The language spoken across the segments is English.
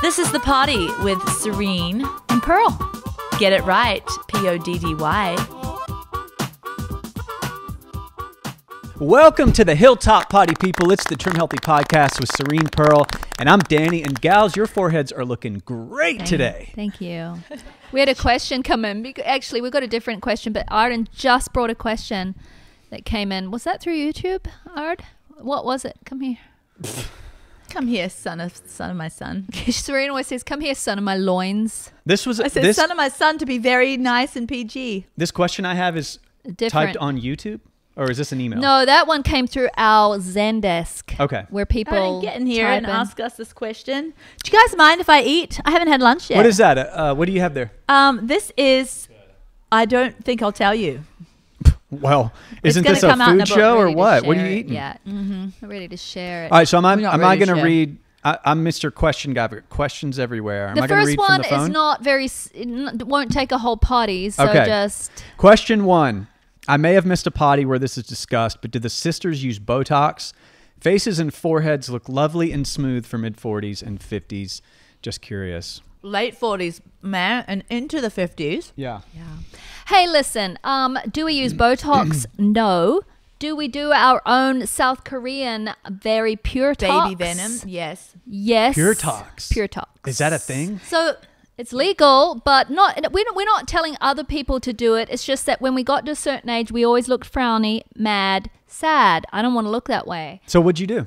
This is The Potty with Serene and Pearl. Get it right, Poddy. Welcome to the Hilltop Potty People. It's the Trim Healthy Podcast with Serene, Pearl, and I'm Danny. And gals, your foreheads are looking great today. Thank you. We had a question come in. Actually, we got a different question, but Arden just brought a question that came in. Was that through YouTube, Ard? What was it? Come here. Come here, son of my son. Serene always says, "Come here, son of my loins." This was. I said, this, "Son of my son," to be very nice and PG. This question I have is different. Typed on YouTube, or is this an email? No, that one came through our Zendesk. Okay, where people get in here and ask us this question. Do you guys mind if I eat? I haven't had lunch yet. What is that? What do you have there? This is. I don't think I'll tell you. Well, isn't this a food show or what? What are you eating? Yeah, I'm ready to share it. All right, so am I going to read? I'm Mr. Question Guy. I've got questions everywhere. The first one is not very. It won't take a whole potty. So just question one. I may have missed a potty where this is discussed, but did the sisters use Botox? Faces and foreheads look lovely and smooth for mid 40s and 50s. Just curious. Late 40s, man, and into the 50s. Yeah. Yeah. Hey, listen, do we use Botox? No. Do we do our own South Korean very pure tox? Baby venom, yes. Yes. Pure tox. Pure tox. Is that a thing? So it's legal, but not. We're not telling other people to do it. It's just that when we got to a certain age, we always looked frowny, mad, sad. I don't want to look that way. So what'd you do?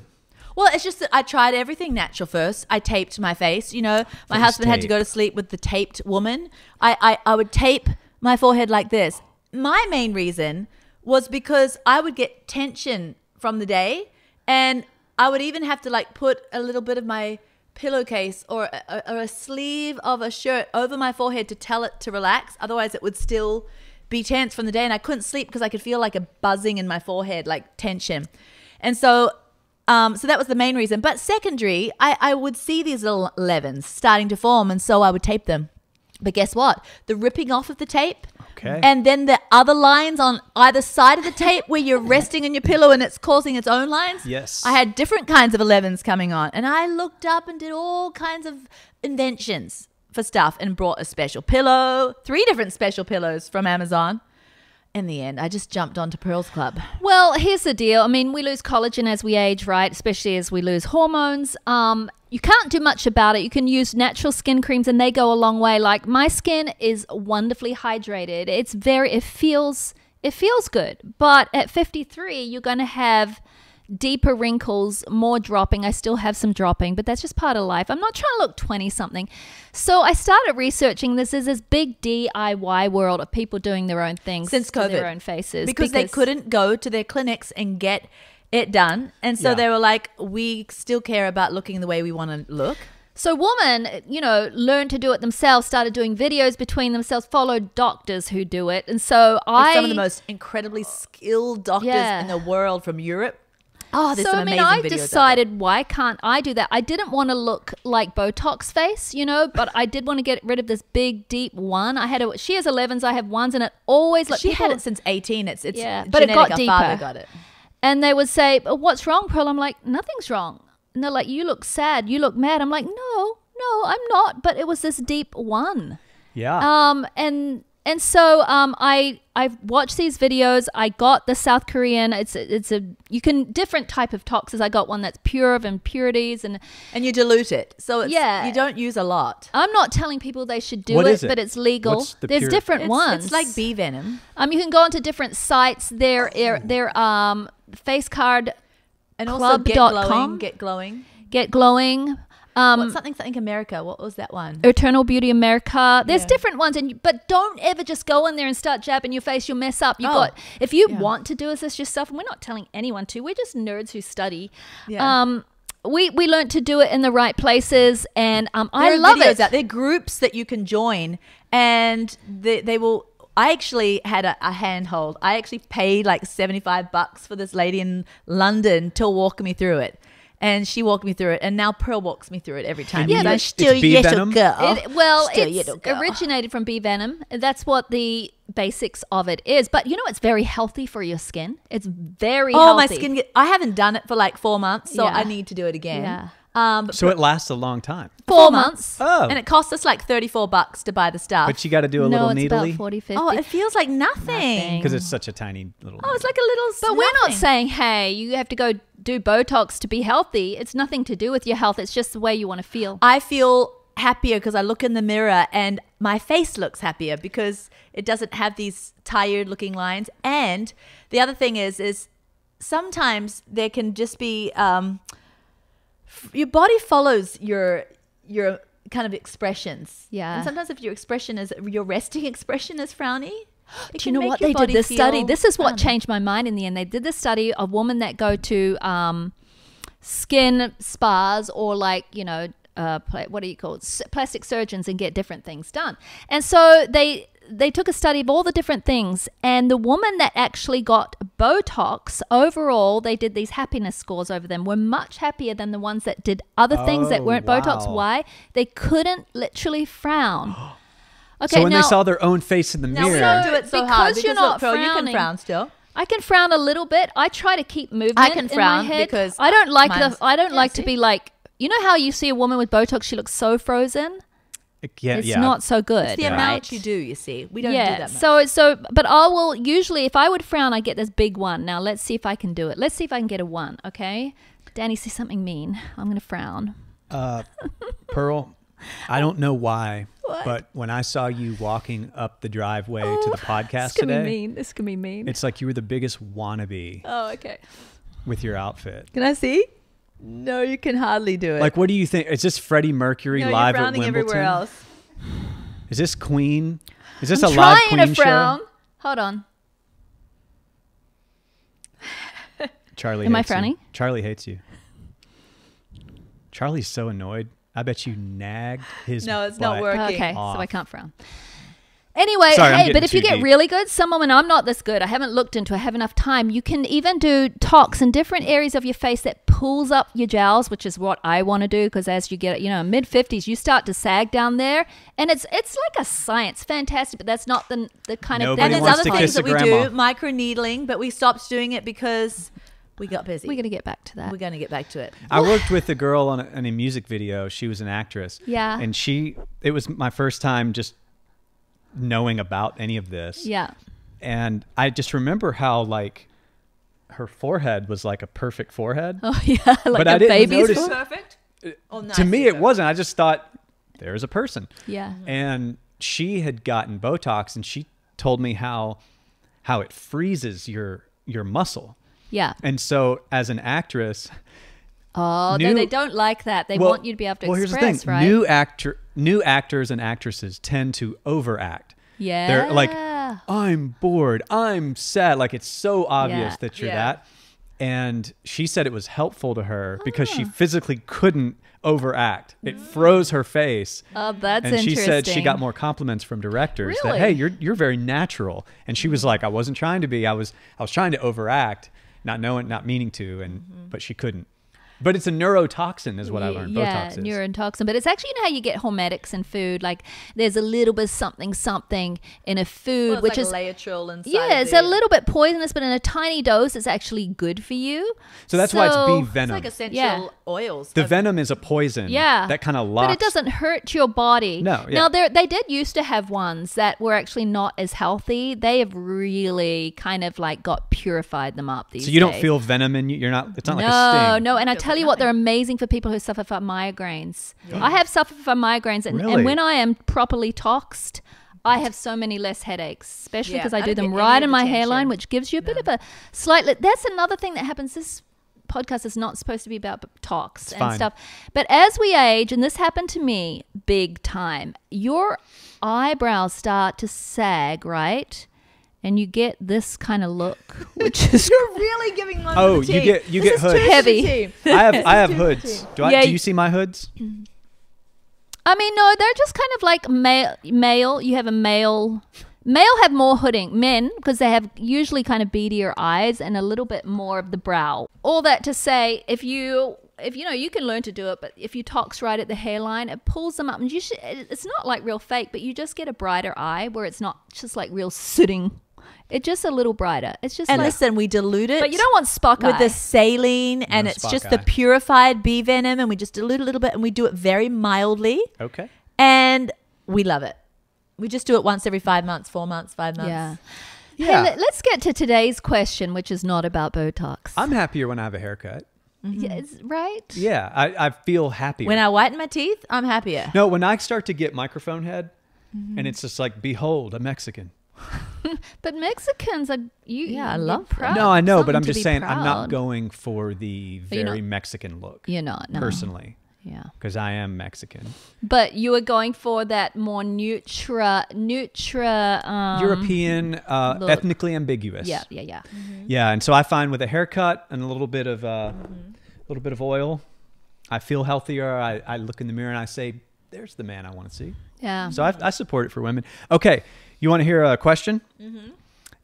Well, it's just that I tried everything natural first. I taped my face. You know, my husband had to go to sleep with the taped woman. I would tape my forehead like this. My main reason was because I would get tension from the day, and I would even have to like put a little bit of my pillowcase or a sleeve of a shirt over my forehead to tell it to relax. Otherwise, it would still be tense from the day, and I couldn't sleep because I could feel like a buzzing in my forehead, like tension. And so... So that was the main reason. But secondary, I would see these little leavens starting to form, and so I would tape them. But guess what? The ripping off of the tape, and then the other lines on either side of the tape where you're resting in your pillow and it's causing its own lines. Yes. I had different kinds of leavens coming on, and I looked up and did all kinds of inventions for stuff and brought a special pillow, 3 different special pillows from Amazon. In the end, I just jumped onto Pearls Club. Well, here's the deal. I mean, we lose collagen as we age, right? Especially as we lose hormones. You can't do much about it. You can use natural skin creams and they go a long way. Like my skin is wonderfully hydrated. It's very, it feels good. But at 53, you're going to have deeper wrinkles, more dropping. I still have some dropping, but that's just part of life. I'm not trying to look 20-something. So I started researching this as this big DIY world of people doing their own things. Since COVID. Their own faces. Because they couldn't go to their clinics and get it done. And so they were like, we still care about looking the way we want to look. So women, you know, learned to do it themselves, started doing videos between themselves, followed doctors who do it. And so I... Some of the most incredibly skilled doctors in the world from Europe. Oh, there's some amazing videos. So, I decided, why can't I do that? I didn't want to look like Botox face, you know, but I did want to get rid of this big, deep one. I had a, she has 11s, I have 1s, and it always like she had it since 18. It's genetic. But it got deeper. Her father got it. And they would say, oh, "What's wrong, Pearl?" I'm like, "Nothing's wrong." And they're like, "You look sad. You look mad." I'm like, "No, I'm not." But it was this deep one. Yeah. And so I've watched these videos. I got the South Korean. It's a you can different type of toxins. I got one that's pure of impurities and you dilute it. So it's, you don't use a lot. I'm not telling people they should do it, but it's legal. There's different ones. It's like bee venom. You can go onto different sites. Their face card and club.com. Get glowing. Something America. What was that one? Eternal Beauty America. There's different ones, but don't ever just go in there and start jabbing your face. You'll mess up. If you want to do this yourself, and we're not telling anyone to. We're just nerds who study. Yeah. We learned to do it in the right places, and I love it. There are groups that you can join, and they will. I actually had a handhold. I actually paid like $75 for this lady in London to walk me through it. And she walked me through it, and now Pearl walks me through it every time. Yeah, but still bee venom. It originated from bee venom. That's what the basics of it is. But you know, it's very healthy for your skin. It's very healthy. Oh, my skin! I haven't done it for like 4 months, so I need to do it again. Yeah. So it lasts a long time. 4 months. Oh. And it costs us like $34 to buy the stuff. But you got to do a little needly. No, it's about 40, 50. Oh, it feels like nothing. Because it's such a tiny little. Oh, it's like a little. But we're not saying, hey, you have to go do Botox to be healthy. It's nothing to do with your health. It's just the way you want to feel. I feel happier because I look in the mirror and my face looks happier because it doesn't have these tired looking lines. And the other thing is sometimes there can just be your body follows your kind of expressions. Yeah. And sometimes if your expression is your resting expression is frowny, do you know what they did this study? This is what changed my mind in the end. They did this study of women that go to skin spas or like, you know, what do you call it? Plastic surgeons and get different things done. And so they took a study of all the different things, and the woman that actually got Botox, overall, they did these happiness scores over them, were much happier than the ones that did other things that weren't Botox. Why? They couldn't literally frown. Okay, so when they saw their own face in the mirror. We don't do it so hard because you're not frowning. You can frown still. I can frown a little bit. I try to keep movement in my head. I can frown because I don't like to be like, you know how you see a woman with Botox, she looks so frozen? Yeah, it's not so good. It's the amount you do, you see. We don't do that much. But I will usually, if I would frown, I get this big one. Now, let's see if I can do it. Let's see if I can get a one, okay? Danny, say something mean. I'm going to frown. Pearl, I don't know why, but when I saw you walking up the driveway to the podcast today. This can be mean. It's like you were the biggest wannabe. Oh, okay. With your outfit. Can I see? No, you can hardly do it. Like, what do you think? Is this Freddie Mercury live at Wimbledon? Everywhere else. Is this Queen? Is this a live Queen show? Hold on. Charlie, am I frowning? Charlie hates you. Charlie's so annoyed. I bet you nagged his. No, it's not working. Okay, so I can't frown. Anyway, hey, but if you get really good, some women, I'm not this good. I haven't looked into it. I have enough time. You can even do tox in different areas of your face that pulls up your jowls, which is what I want to do because as you get, you know, mid-50s, you start to sag down there. And it's like a science. Fantastic, but that's not the kind of thing. And there's other things that we do, microneedling, but we stopped doing it because we got busy. We're going to get back to that. We're going to get back to it. I worked with a girl on a music video. She was an actress. Yeah. And it was my first time just knowing about any of this. Yeah. And I just remember how like her forehead was like a perfect forehead. Oh yeah. Like but a baby's perfect. To me it wasn't. I just thought there's a person. Yeah. And she had gotten Botox and she told me how it freezes your muscle. Yeah. And so as an actress. Oh, they don't like that. They want you to be able to express, here's the thing. Right? New actors and actresses tend to overact. Yeah. They're like, I'm bored. I'm sad. Like, it's so obvious that you're that. And she said it was helpful to her because she physically couldn't overact. It froze her face. Oh, that's interesting. And she said she got more compliments from directors that, hey, you're very natural. And she was like, I wasn't trying to be. I was trying to overact, not meaning to, and but she couldn't. But it's a neurotoxin is what I learned. Yeah, Botox is. Neurotoxin. But it's actually, you know how you get hormetics in food? Like there's a little bit something in a food, which is like laetril inside. Yeah, it's a little bit poisonous, but in a tiny dose, it's actually good for you. So that's why it's bee venom. It's like essential oils. The venom is a poison. Yeah. That kind of locks. But it doesn't hurt your body. No. Yeah. Now, they did used to have ones that were actually not as healthy. They have really kind of like got purified them up these days. So you don't feel venom in you? You're not, it's not like a sting. No, and I tell you what, they're amazing for people who suffer from migraines. Yeah. I have suffered from migraines, and when I am properly toxed, I have so many less headaches, especially because I do them right in my hairline, which gives you a bit of a slight. That's another thing that happens. This podcast is not supposed to be about tox and stuff. But as we age, and this happened to me big time, your eyebrows start to sag, right? And you get this kind of look, which is you're really giving one. Oh, you get hoods. Heavy. I have hoods. Do you see my hoods? I mean, no, they're just kind of like male. You have a male. Male have more hooding. Men, because they have usually kind of beadier eyes and a little bit more of the brow. All that to say, if you know, you can learn to do it, but if you tox right at the hairline, it pulls them up, and it's not like real fake, but you just get a brighter eye where it's not just like real sooting. It's just a little brighter. It's just, and like, listen, we dilute it. But you don't want Spock with eye. The saline, and it's just the purified bee venom, and we just dilute a little bit, and we do it very mildly. Okay. And we love it. We just do it once every 5 months, 4 months, 5 months. Yeah. Yeah. Hey, let's get to today's question, which is not about Botox. I'm happier when I have a haircut. Mm-hmm. Yes, right? Yeah, I feel happier. When I whiten my teeth, I'm happier. No, when I start to get microphone head, mm-hmm. and it's just like, behold, a Mexican. But Mexicans are, I love proud. No, I know, but I'm just saying, proud. I'm not going for the very Mexican look. You're not, no. Personally. Yeah. Because I am Mexican. But you were going for that more European, ethnically ambiguous. Yeah, yeah, yeah. Mm-hmm. Yeah, and so I find with a haircut and a little bit of oil, I feel healthier. I look in the mirror and I say, there's the man I want to see. Yeah. So I support it for women. Okay, you want to hear a question? Mm-hmm.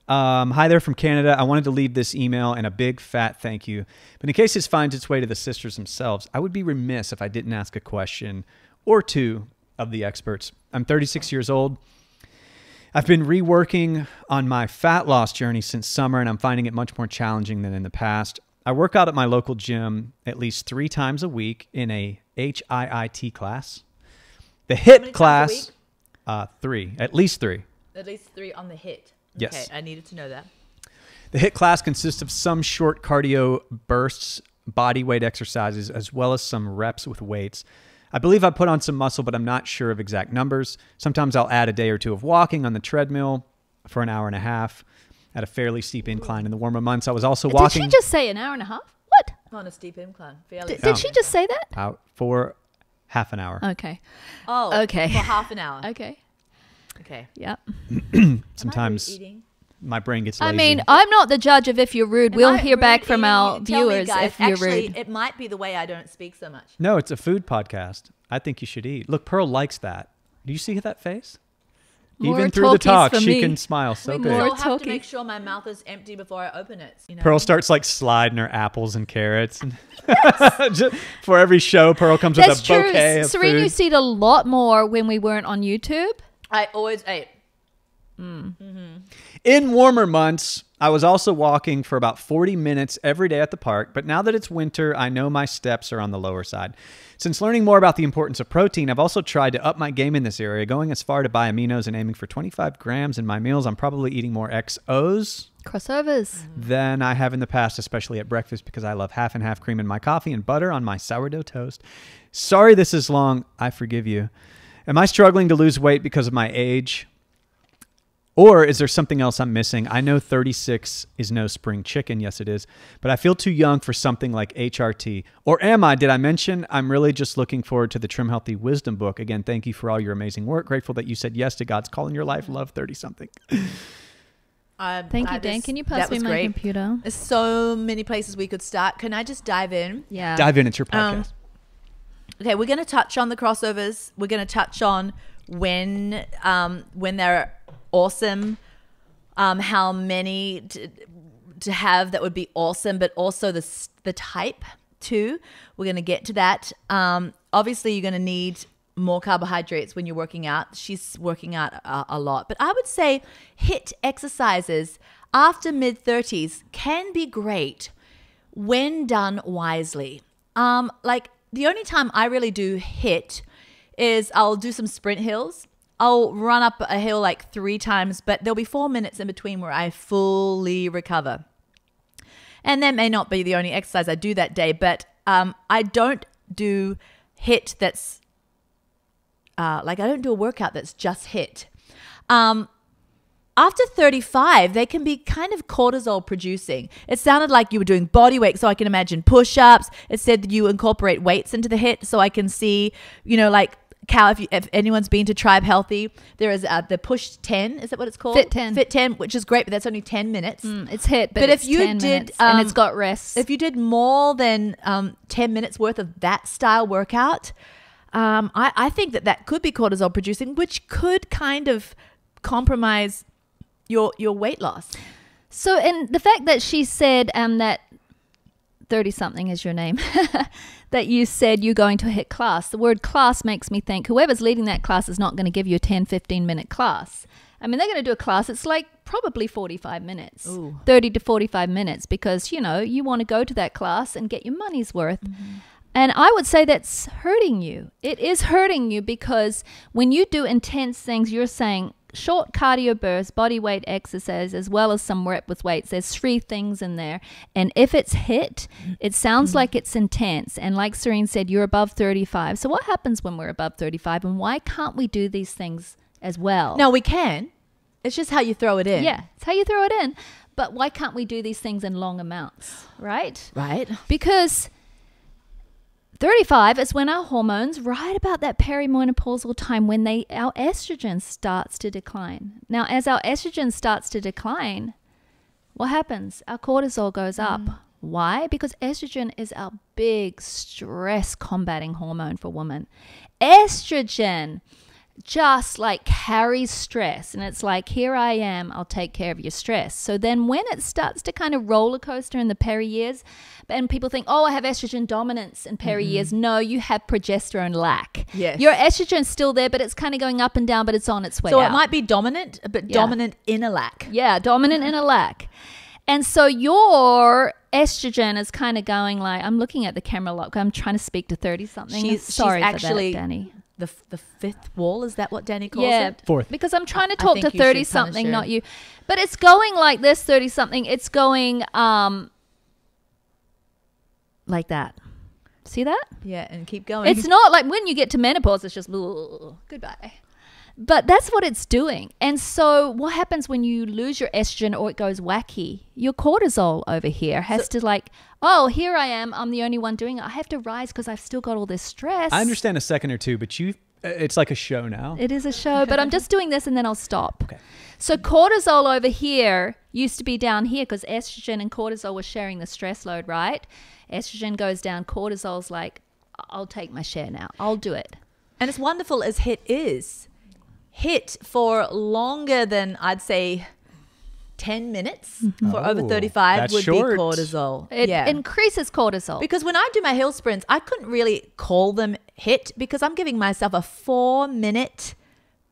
Hi there from Canada. I wanted to leave this email and a big fat thank you. But in case this finds its way to the sisters themselves, I would be remiss if I didn't ask a question or two of the experts. I'm 36 years old. I've been reworking on my fat loss journey since summer, and I'm finding it much more challenging than in the past. I work out at my local gym at least 3 times a week in a HIIT class. The HIIT class, 3, at least 3. At least 3 on the HIIT. Yes. Okay, I needed to know that. The HIIT class consists of some short cardio bursts, body weight exercises, as well as some reps with weights. I believe I put on some muscle, but I'm not sure of exact numbers. Sometimes I'll add a day or 2 of walking on the treadmill for an hour and a half at a fairly steep incline. In the warmer months, I was also walking. Did she just say an hour and a half? What? On a steep incline. Did she just say that? Out for half an hour. Okay. Oh, okay. For half an hour. Okay. Okay. Yeah. Sometimes my brain gets lazy. I mean, I'm not the judge of if you're rude. We'll hear back from our viewers if you're rude. It might be the way I don't speak so much. No, it's a food podcast. I think you should eat. Look, Pearl likes that. Do you see that face? Even through the talk, she can smile so big. I have to make sure my mouth is empty before I open it. You know? Pearl starts like sliding her apples and carrots. Yes. For every show, Pearl comes with a bouquet of food. Serene used to eat a lot more when we weren't on YouTube. I always ate. Mm. Mm-hmm. In warmer months, I was also walking for about 40 minutes every day at the park. But now that it's winter, I know my steps are on the lower side. Since learning more about the importance of protein, I've also tried to up my game in this area, going as far to buy aminos and aiming for 25 grams in my meals. I'm probably eating more XOs. Crossovers. Than I have in the past, especially at breakfast, because I love half and half cream in my coffee and butter on my sourdough toast. Sorry this is long. I forgive you. Am I struggling to lose weight because of my age? Or is there something else I'm missing? I know 36 is no spring chicken. Yes, it is. But I feel too young for something like HRT. Or am I? Did I mention I'm really just looking forward to the Trim Healthy Wisdom book? Again, thank you for all your amazing work. Grateful that you said yes to God's call in your life. Love, 30-something. Thank you, Dan. Can you pass me my computer? There's so many places we could start. Can I just dive in? Yeah. Dive in. It's your podcast. Okay, we're going to touch on the crossovers. We're going to touch on when they're awesome, how many to have that would be awesome, but also the type too. We're going to get to that. Obviously, you're going to need more carbohydrates when you're working out. She's working out a lot. But I would say HIIT exercises after mid-30s can be great when done wisely. The only time I really do HIIT is I'll do some sprint hills. I'll run up a hill like 3 times, but there'll be 4 minutes in between where I fully recover. And that may not be the only exercise I do that day, but I don't do HIIT that's I don't do a workout that's just HIIT. After 35, they can be kind of cortisol producing. It sounded like you were doing body weight, so I can imagine push-ups. It said that you incorporate weights into the HIIT, so I can see, Cal, if anyone's been to Tribe Healthy, there is the Push 10. Is that what it's called? Fit 10. Fit 10, which is great, but that's only 10 minutes. It's HIIT, but it's if you 10 did, minutes, and it's got rests. If you did more than 10 minutes worth of that style workout, I think that could be cortisol producing, which could kind of compromise your weight loss. So, and the fact that she said that 30-something is your name, that you said you're going to a HIIT class. The word class makes me think whoever's leading that class is not going to give you a 10, 15-minute class. I mean, they're going to do a class. It's like probably 45 minutes, Ooh. 30 to 45 minutes because, you know, you want to go to that class and get your money's worth. Mm-hmm. And I would say that's hurting you. It is hurting you because when you do intense things, you're saying short cardio bursts, body weight exercise, as well as some rep with weights. There's three things in there. And if it's HIIT, it sounds like it's intense. And like Serene said, you're above 35. So what happens when we're above 35? And why can't we do these things as well? No, we can. It's just how you throw it in. Yeah, it's how you throw it in. But why can't we do these things in long amounts, right? Right. Because 35 is when our hormones, right about that perimenopausal time when our estrogen starts to decline. Now, as our estrogen starts to decline, what happens? Our cortisol goes up. Why? Because estrogen is our big stress-combating hormone for women. Estrogen just like carries stress, and it's like, here I am, I'll take care of your stress. So then when it starts to kind of roller coaster in the peri years, and people think, oh, I have estrogen dominance in peri years. No, you have progesterone lack. Yes. Your estrogen's still there, but it's kind of going up and down, but it's on its way out. So it might be dominant, but dominant in a lack. Yeah, dominant in a lack. And so your estrogen is kind of going like, I'm looking at the camera a lot. I'm trying to speak to 30-something. Sorry for that, Danny. The fifth wall, is that what Danny calls it? Fourth. Because I'm trying to talk to 30-something, not you. But it's going like this, 30-something. It's going like that. See that? Yeah, and keep going. It's not like when you get to menopause, it's just goodbye. But that's what it's doing. And so what happens when you lose your estrogen or it goes wacky? Your cortisol over here has to like, oh, here I am. I'm the only one doing it. I have to rise because I've still got all this stress. I understand a second or two, but it's like a show now. It is a show, but I'm just doing this and then I'll stop. Okay. So cortisol over here used to be down here because estrogen and cortisol were sharing the stress load, right? Estrogen goes down. Cortisol's like, I'll take my share now. I'll do it. And as wonderful as HIIT is, HIIT for longer than I'd say 10 minutes for over 35 would be cortisol. It increases cortisol. Because when I do my hill sprints, I couldn't really call them HIIT because I'm giving myself a 4-minute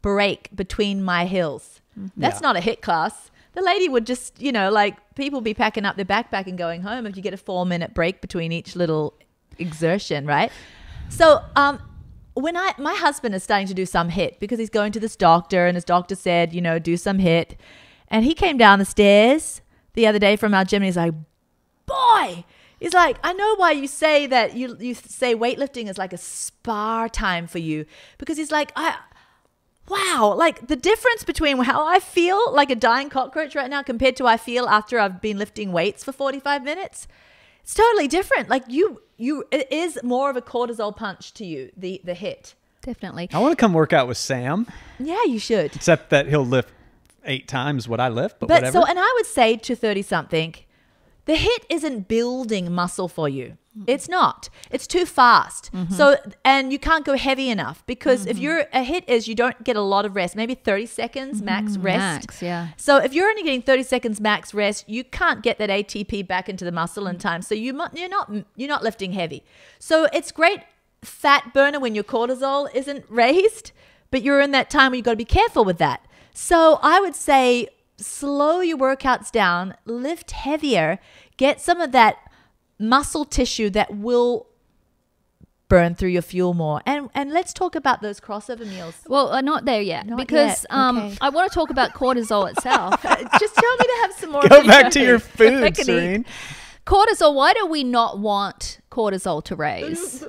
break between my hills. That's not a HIIT class. The lady would just, you know, like people be packing up their backpack and going home if you get a 4-minute break between each little exertion, right? So, when my husband is starting to do some HIIT because he's going to this doctor and his doctor said, you know, do some HIIT. And he came down the stairs the other day from our gym and he's like, boy, he's like, I know why you say that you say weightlifting is like a spa time for you. Because he's like, wow, like the difference between how I feel like a dying cockroach right now compared to how I feel after I've been lifting weights for 45 minutes. It's totally different. Like it is more of a cortisol punch to you, the HIIT. Definitely. I want to come work out with Sam. Yeah, you should. Except that he'll lift 8 times what I lift, but whatever. So, and I would say to 30-something, the HIIT isn't building muscle for you. It's not. It's too fast. So, and you can't go heavy enough because if you're a HIIT is you don't get a lot of rest, maybe 30 seconds max rest. Max, yeah. So if you're only getting 30 seconds max rest, you can't get that ATP back into the muscle in time. So you're not lifting heavy. So it's great fat burner when your cortisol isn't raised, but you're in that time where you've got to be careful with that. So I would say slow your workouts down, lift heavier, get some of that muscle tissue that will burn through your fuel more. And let's talk about those crossover meals. Well, I'm not there yet because okay. I want to talk about cortisol itself. Just tell me to have some more. Go back to your food, Serene. Cortisol, why do we not want cortisol to raise?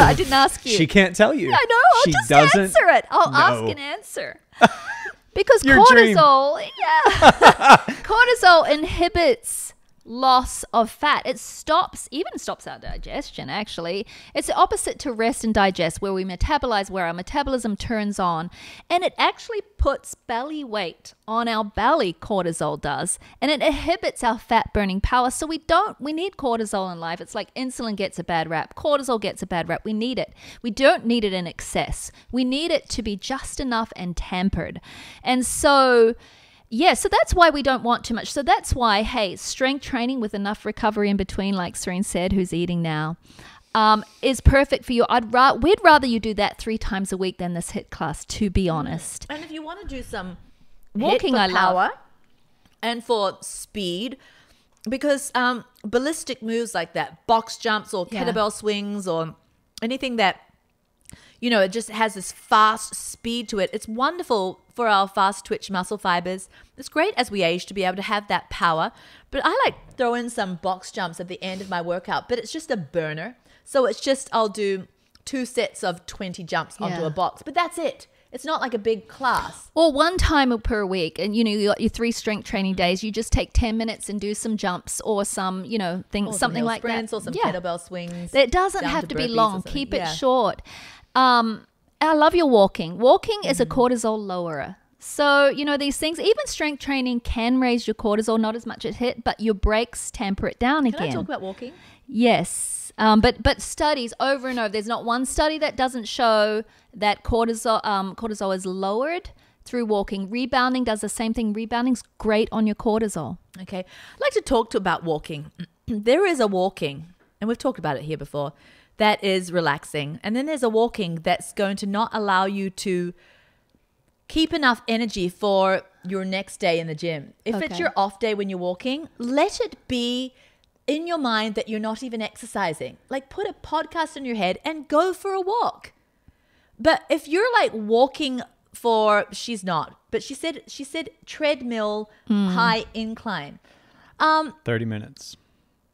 I didn't ask you. She can't tell you. I know. I'll just answer it. I'll ask and answer. Because cortisol inhibits loss of fat. It even stops our digestion, actually. It's the opposite to rest and digest, where we metabolize, where our metabolism turns on. And it actually puts belly weight on our belly, cortisol does. And it inhibits our fat burning power. So we need cortisol in life. It's like insulin gets a bad rap. Cortisol gets a bad rap. We need it. We don't need it in excess. We need it to be just enough and tampered. And so Yeah, so that's why we don't want too much. So that's why, hey, strength training with enough recovery in between, like Serene said, who's eating now, is perfect for you. We'd rather you do that 3 times a week than this HIIT class, to be honest. And if you want to do some walking, I love, and for speed, because ballistic moves like that, box jumps or kettlebell swings or anything that, you know, it just has this fast speed to it. It's wonderful for our fast twitch muscle fibers. It's great as we age to be able to have that power. But I like throw in some box jumps at the end of my workout, but it's just a burner. So it's just, I'll do 2 sets of 20 jumps onto a box, but that's it. It's not like a big class. Or 1 time per week, and you know, you got your 3 strength training days. You just take 10 minutes and do some jumps or some, you know, things, something like that, or some kettlebell swings. It doesn't have to be long. Keep it short. I love your walking. Walking is a cortisol lowerer. So, you know, these things, even strength training can raise your cortisol, not as much as HIIT, but your breaks tamper it down again. Can I talk about walking? Yes. But studies over and over, there's not one study that doesn't show that cortisol is lowered through walking. Rebounding does the same thing. Rebounding's great on your cortisol. Okay. I'd like to talk to about walking. There is a walking, and we've talked about it here before, that is relaxing. And then there's a walking that's going to not allow you to keep enough energy for your next day in the gym. If it's your off day when you're walking, let it be in your mind that you're not even exercising. Like, put a podcast in your head and go for a walk. But if you're like walking for, she's not, but she said treadmill, high incline. 30 minutes.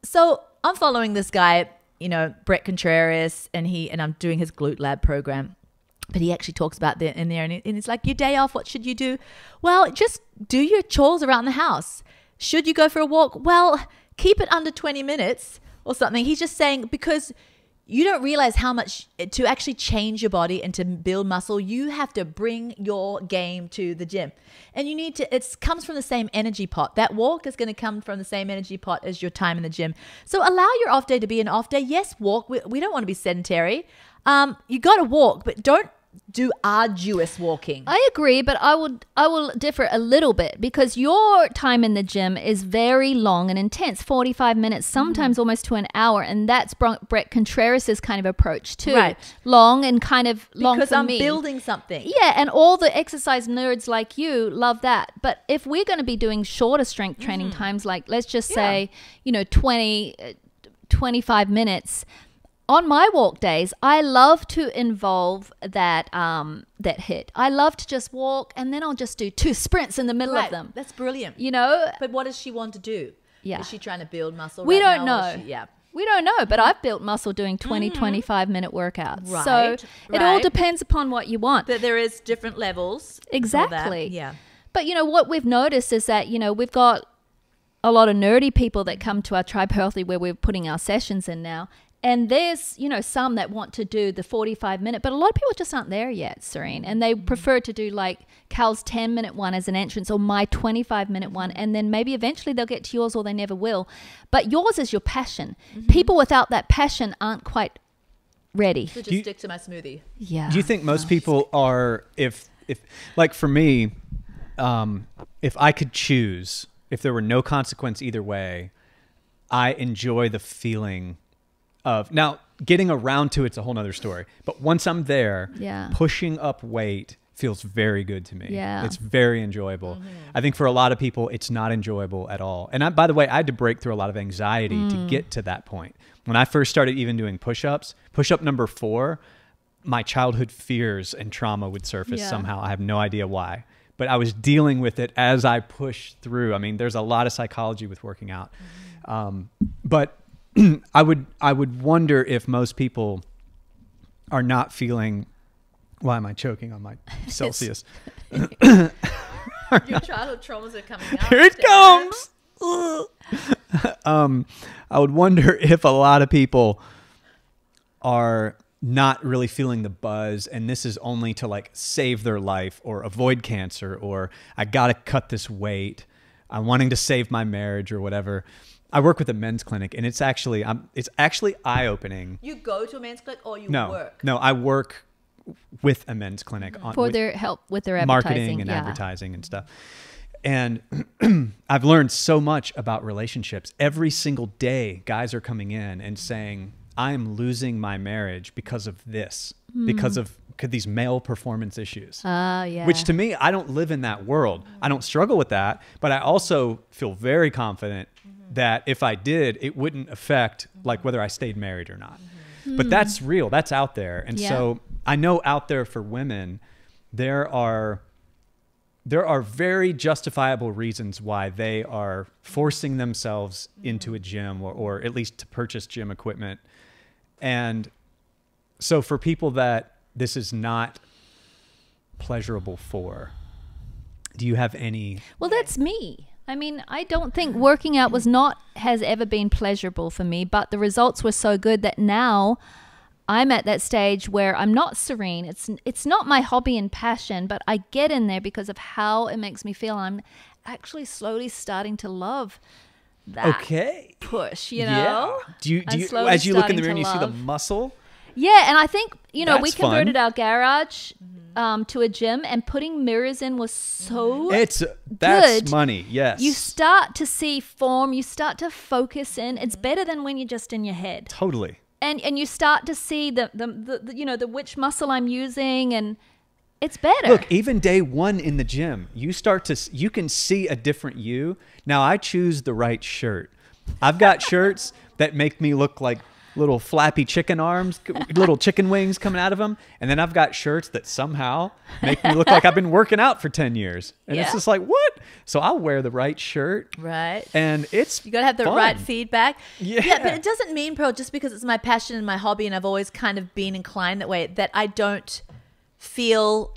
So I'm following this guy, you know, Brett Contreras, and I'm doing his glute lab program. But he actually talks about that in there, and it's like, your day off, what should you do? Well, just do your chores around the house. Should you go for a walk? Well, keep it under 20 minutes or something. He's just saying, because you don't realize how much, to actually change your body and to build muscle, you have to bring your game to the gym. And you need to, it comes from the same energy pot. That walk is going to come from the same energy pot as your time in the gym. So allow your off day to be an off day. Yes, walk. We don't want to be sedentary. You got to walk, but don't do arduous walking. I agree, but I will differ a little bit, because your time in the gym is very long and intense, 45 minutes, sometimes almost to an hour, and that's Brett Contreras' kind of approach too. Right. Long and kind of long because I'm building something. Yeah, and all the exercise nerds like you love that. But if we're going to be doing shorter strength training times, like let's just say, you know, 20, 25 minutes. On my walk days, I love to involve that that HIIT. I love to just walk, and then I'll just do 2 sprints in the middle of them. That's brilliant. You know? But what does she want to do? Yeah. Is she trying to build muscle? We don't know. Yeah. We don't know, but I've built muscle doing 20, 25-minute workouts. Right. So it all depends upon what you want. That there is different levels. Exactly. Yeah. But, you know, what we've noticed is that, you know, we've got a lot of nerdy people that come to our Tribe Healthy, where we're putting our sessions in now. And there's, you know, some that want to do the 45-minute, but a lot of people just aren't there yet, Serene. And they prefer to do like Cal's 10-minute one as an entrance, or my 25-minute one. And then maybe eventually they'll get to yours, or they never will. But yours is your passion. People without that passion aren't quite ready. So just stick to my smoothie. Yeah. Do you think most people are, if like for me, if I could choose, if there were no consequence either way, I enjoy the feeling of, now getting around to it's a whole nother story, but once I'm there, pushing up weight feels very good to me. Yeah. It's very enjoyable. I think for a lot of people, it's not enjoyable at all. And I, by the way, I had to break through a lot of anxiety to get to that point. When I first started even doing push-ups, push-up number 4, my childhood fears and trauma would surface somehow. I have no idea why, but I was dealing with it as I pushed through. I mean, there's a lot of psychology with working out. But I would wonder if most people are not feeling, why am I choking on my Celsius? Your childhood traumas are coming out. Here it comes. I would wonder if a lot of people are not really feeling the buzz, and this is only to like save their life or avoid cancer, or I got to cut this weight, I'm wanting to save my marriage or whatever. I work with a men's clinic, and it's actually eye-opening. You go to a men's clinic, or you work? No, I work with a men's clinic. For their help with their advertising. Marketing and advertising and stuff. And I've learned so much about relationships. Every single day, guys are coming in and saying, I'm losing my marriage because of this, because of these male performance issues. Yeah. Which to me, I don't live in that world. I don't struggle with that, but I also feel very confident that if I did, it wouldn't affect like whether I stayed married or not. But that's real, that's out there. And so I know out there for women, there are very justifiable reasons why they are forcing themselves into a gym, or at least to purchase gym equipment. And so for people that this is not pleasurable for, do you have any? Well, that's me. I mean, I don't think working out has ever been pleasurable for me, but the results were so good that now I'm at that stage where I'm not Serene. It's not my hobby and passion, but I get in there because of how it makes me feel. I'm actually slowly starting to love that push, you know? Yeah. Do you as you look in the mirror and you see the muscle? Yeah, and I think, you know, we converted our garage to a gym, and putting mirrors in was so good. Money, yes. You start to see form, you start to focus in. It's better than when you're just in your head. Totally. And you start to see the you know, the which muscle I'm using, and it's better. Look, even day one in the gym, you start to, you can see a different you. Now I choose the right shirt. I've got shirts that make me look like little flappy chicken arms, little chicken wings coming out of them. And then I've got shirts that somehow make me look like I've been working out for 10 years. And it's just like, what? So I'll wear the right shirt. Right. And it's you got to have the right feedback. Yeah. But it doesn't mean, Pearl, just because it's my passion and my hobby and I've always kind of been inclined that way, that I don't feel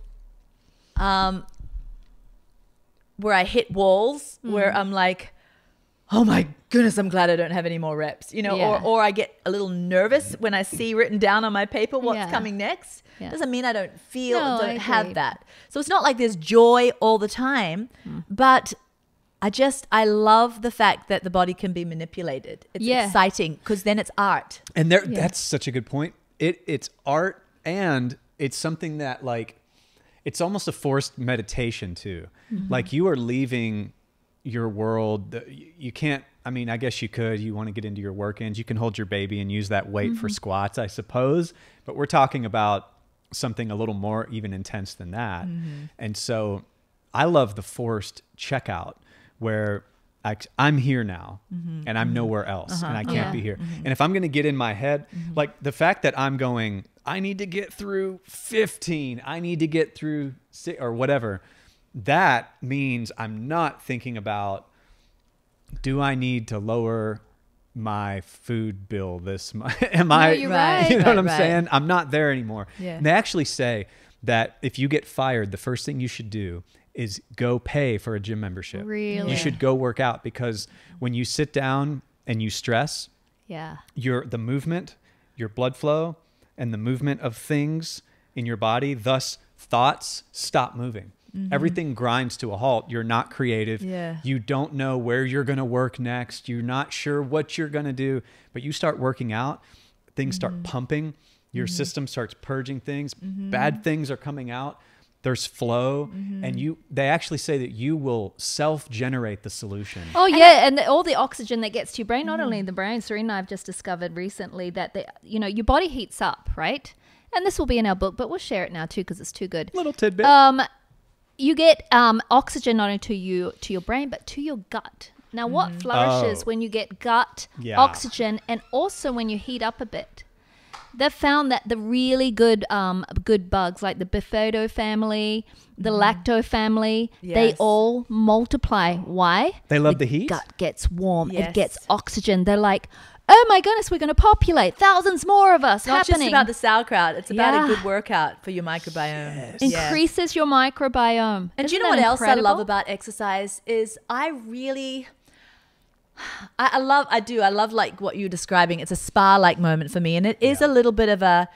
where I hit walls, where I'm like, oh my goodness, I'm glad I don't have any more reps, you know, or I get a little nervous when I see written down on my paper what's coming next. Yeah. Doesn't mean I don't feel, don't have that. So it's not like there's joy all the time, but I love the fact that the body can be manipulated. It's exciting because then it's art. And that's such a good point. It's art, and it's something that, like, it's almost a forced meditation too. Like, you are leaving your world. You can't, I mean, I guess you could, you want to get into your work ends, you can hold your baby and use that weight for squats, I suppose, but we're talking about something a little more even intense than that. And so I love the forced checkout where I'm here now and I'm nowhere else and I can't be here. And if I'm going to get in my head, like the fact that I'm going, I need to get through 15, I need to get through 6 or whatever, that means I'm not thinking about, do I need to lower my food bill this month? You know what I'm saying? I'm not there anymore. Yeah. And they actually say that if you get fired, the first thing you should do is go pay for a gym membership. Really? You should go work out, because when you sit down and you stress, the movement, your blood flow, and the movement of things in your body, thus thoughts, stop moving. Everything grinds to a halt. You're not creative. Yeah. You don't know where you're going to work next. You're not sure what you're going to do, but you start working out. Things start pumping. Your system starts purging things. Bad things are coming out. There's flow. And they actually say that you will self-generate the solution. Oh, yeah. And all the oxygen that gets to your brain, not only in the brain, Serene and I have just discovered recently that, you know, your body heats up, right? And this will be in our book, but we'll share it now too, because it's too good. Little tidbit. You get oxygen not only to your brain, but to your gut. Now, what flourishes when you get gut oxygen, and also when you heat up a bit? They've found that the really good good bugs, like the Bifido family, the lacto family, they all multiply. Why? They love the heat. Gut gets warm. Yes. It gets oxygen. They're like, oh my goodness, we're going to populate. Thousands more of us happening. Not just about the sauerkraut. It's about a good workout for your microbiome. Yes. Increases your microbiome. And do you know what else I love about exercise is I love like what you're describing. It's a spa-like moment for me. And it is a little bit of a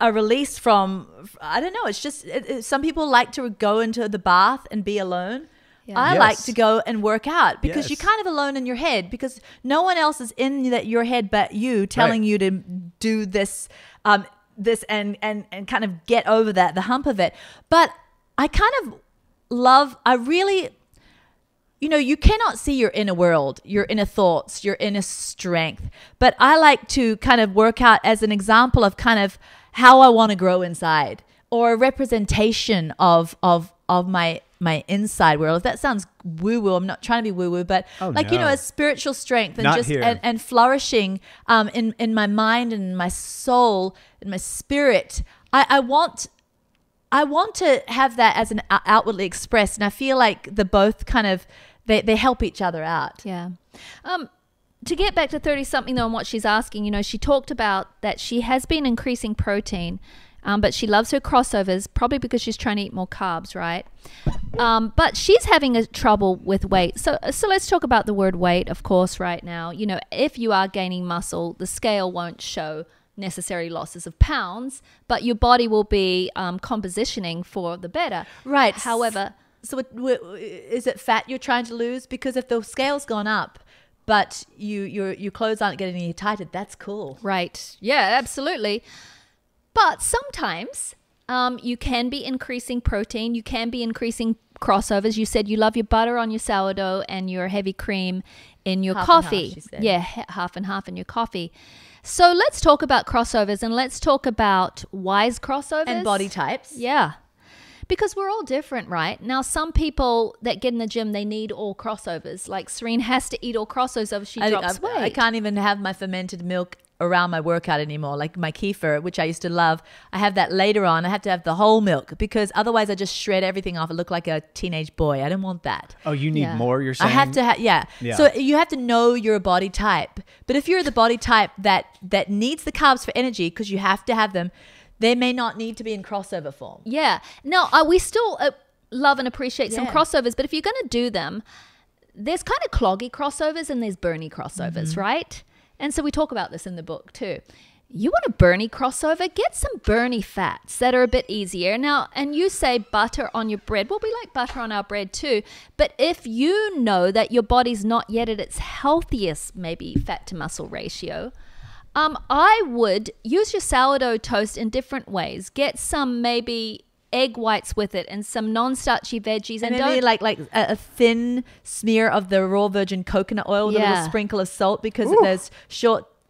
release from, I don't know. It's just, some people like to go into the bath and be alone. Yeah. I like to go and work out because you're kind of alone in your head, because no one else is in your head but you, telling you to do this and kind of get over the hump of it. But I kind of love, I really, you know, you cannot see your inner world, your inner thoughts, your inner strength. But I like to kind of work out as an example of kind of how I want to grow inside, or a representation of my inside world. That sounds woo-woo. I'm not trying to be woo-woo, but you know, a spiritual strength and and flourishing in my mind and my soul and my spirit. I want to have that as an outwardly expressed, and I feel like the both kind of they help each other out. Yeah. To get back to 30-something though, on what she's asking, you know, she talked about that she has been increasing protein. But she loves her crossovers, probably because she's trying to eat more carbs, right? But she's having a trouble with weight. So let's talk about the word weight, of course, right now. You know, if you are gaining muscle, the scale won't show necessary losses of pounds, but your body will be compositioning for the better. Right. However, so is it fat you're trying to lose? Because if the scale's gone up, but your clothes aren't getting any tighter, that's cool. Right. Yeah, absolutely. But sometimes you can be increasing protein, you can be increasing crossovers. You said you love your butter on your sourdough and your heavy cream in your coffee. Yeah, half and half in your coffee. So let's talk about crossovers, and let's talk about wise crossovers. And body types. Yeah. Because we're all different, right? Now, some people that get in the gym, they need all crossovers. Like Serene has to eat all crossovers. She drops weight. I can't even have my fermented milk around my workout anymore, like my kefir, which I used to love. I have that later on. I have to have the whole milk because otherwise I just shred everything off. I look like a teenage boy. I don't want that. Oh, you need more, you're saying? I have to have, yeah. So you have to know your body type. But if you're the body type that needs the carbs for energy, because you have to have them, they may not need to be in crossover form. Yeah. No, we still love and appreciate some crossovers, but if you're going to do them, there's kind of cloggy crossovers and there's Bernie crossovers, right? And so we talk about this in the book too. You want a Bernie crossover? Get some Bernie fats that are a bit easier. Now, and you say butter on your bread. Well, we like butter on our bread too. But if you know that your body's not yet at its healthiest, maybe fat to muscle ratio, I would use your sourdough toast in different ways. Get some maybe egg whites with it and some non-starchy veggies, and maybe like a thin smear of the raw virgin coconut oil with a little sprinkle of salt, because there's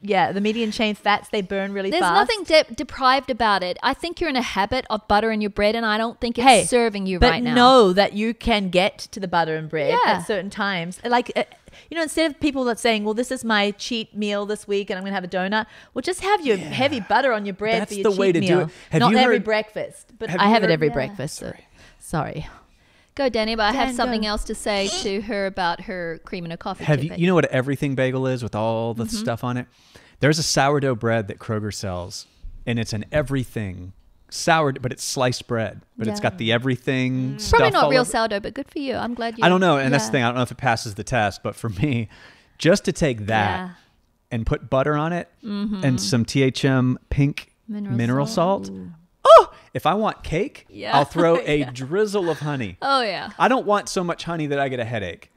the medium chain fats, they burn really fast. There's nothing deprived about it. I think you're in a habit of butter in your bread, and I don't think it's serving you right now. But know that you can get to the butter and bread at certain times. Like, you know, instead of people that's saying, well, this is my cheat meal this week and I'm going to have a donut, well, just have your heavy butter on your bread for your cheat meal. That's the way to do it. Not every breakfast, but I have it every breakfast. Sorry. Go, Danny, but I have something else to say to her about her cream and her coffee. You know what everything bagel is with all the stuff on it? There's a sourdough bread that Kroger sells, and it's an everything sourdough, but it's sliced bread, but it's got the everything stuff. Probably not real sourdough, but good for you. I'm glad you. I don't know, and that's the thing. I don't know if it passes the test, but for me, just to take that and put butter on it and some THM pink mineral salt. Oh, if I want cake, I'll throw a drizzle of honey. Oh, yeah. I don't want so much honey that I get a headache.